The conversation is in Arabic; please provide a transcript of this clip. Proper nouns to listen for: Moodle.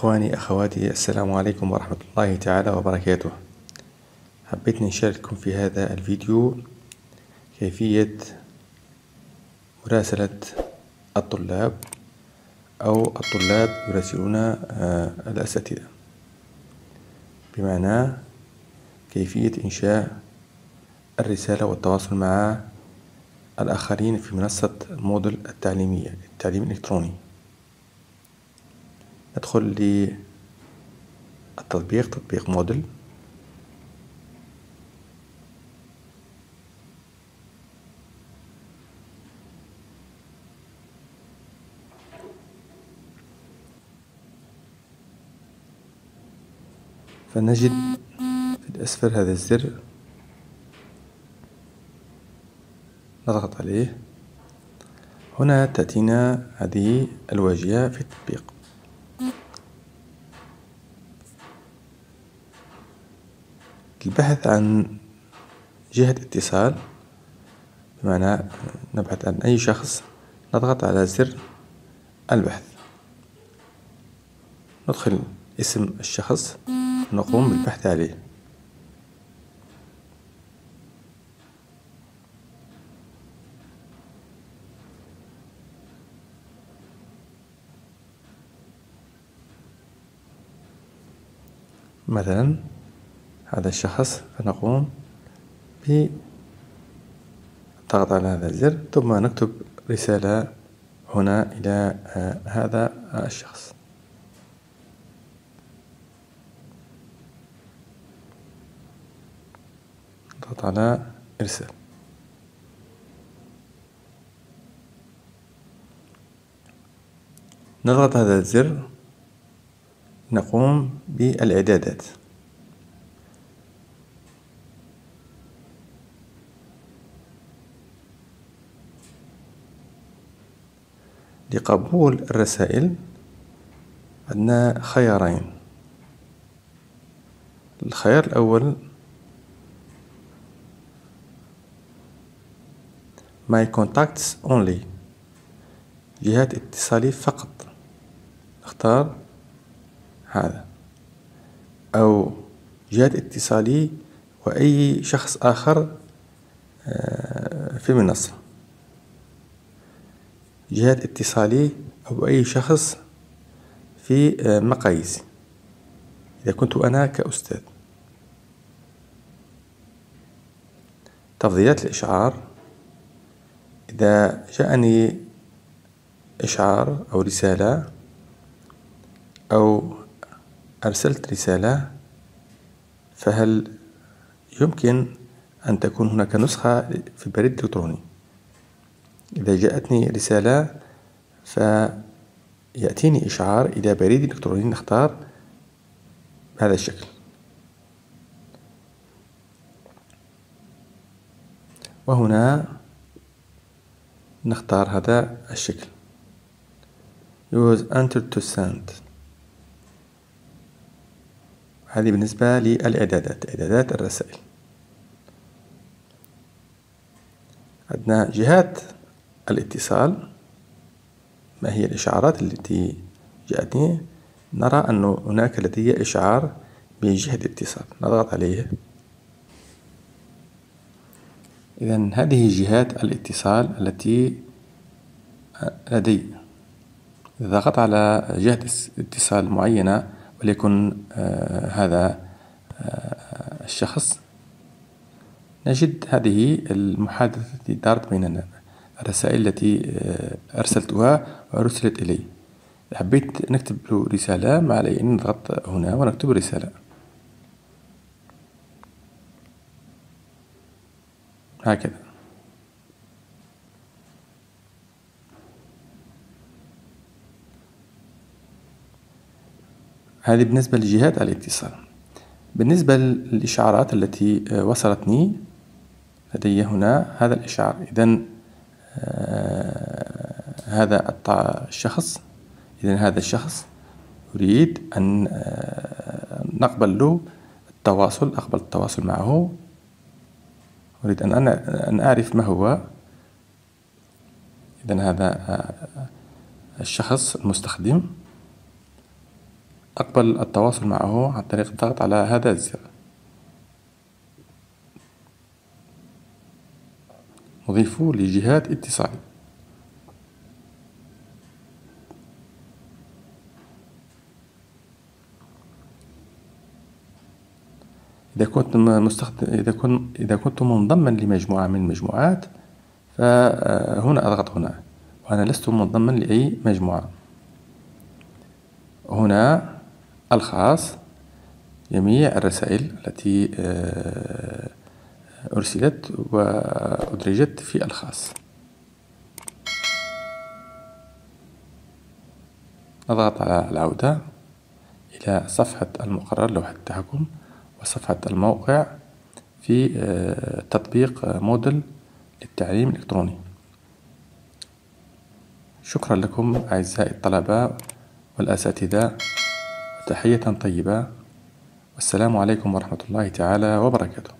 إخواني أخواتي، السلام عليكم ورحمة الله تعالى وبركاته. حبيت نشارككم في هذا الفيديو كيفية مراسلة الطلاب أو الطلاب يراسلون الأساتذة، بمعنى كيفية إنشاء الرسالة والتواصل مع الآخرين في منصة مودل التعليمية للتعليم الإلكتروني. ندخل للتطبيق، تطبيق مودل. فنجد في أسفل هذا الزر، نضغط عليه. هنا تأتينا هذه الواجهة في التطبيق. البحث عن جهة اتصال، بمعنى نبحث عن أي شخص، نضغط على زر البحث، ندخل اسم الشخص، نقوم بالبحث عليه. مثلا هذا الشخص، فنقوم بالضغط على هذا الزر ثم نكتب رسالة هنا إلى هذا الشخص. نضغط على إرسال. نضغط هذا الزر، نقوم بالإعدادات. لقبول الرسائل عندنا خيارين. الخيار الأول My contacts only، جهات اتصالي فقط، نختار هذا، أو جهات اتصالي وأي شخص آخر في المنصة. جهات اتصالي أو أي شخص في مقاييسي إذا كنت أنا كأستاذ. تفضيلات الإشعار، إذا جاءني إشعار أو رسالة أو أرسلت رسالة، فهل يمكن أن تكون هناك نسخة في البريد الإلكتروني؟ إذا جاءتني رسالة فيأتيني إشعار إلى بريد إلكتروني، نختار بهذا الشكل. وهنا نختار هذا الشكل Use Enter to Send. هذه بالنسبة للإعدادات، إعدادات الرسائل. عندنا جهات الاتصال، ما هي الإشعارات التي جاءتني. نرى أن هناك لدي إشعار بجهة اتصال، نضغط عليه. إذن هذه جهات الاتصال التي لدي. إذا ضغطت على جهة اتصال معينة، وليكن هذا الشخص، نجد هذه المحادثة التي دارت بيننا، الرسائل التي أرسلتها وأرسلت إلي. حبيت نكتب له رسالة، ما علي أن نضغط هنا ونكتب رسالة. هكذا هذه بالنسبة لجهات الاتصال. بالنسبة للإشعارات التي وصلتني، لدي هنا هذا الإشعار. إذن هذا الشخص، إذن هذا الشخص أريد أن نقبل له التواصل، أقبل التواصل معه. أريد أن أعرف ما هو. إذن هذا الشخص المستخدم، أقبل التواصل معه عن طريق الضغط على هذا الزر. نضيف لجهات اتصال. إذا كنت منضما لمجموعة من المجموعات فهنا أضغط هنا، وأنا لست منضما لأي مجموعة. هنا الخاص، جميع الرسائل التي أرسلت وأدرجت في الخاص. نضغط على العودة إلى صفحة المقرر لوحة التحكم وصفحة الموقع في تطبيق مودل للتعليم الإلكتروني. شكرا لكم أعزائي الطلبة والأساتذة، وتحية طيبة، والسلام عليكم ورحمة الله تعالى وبركاته.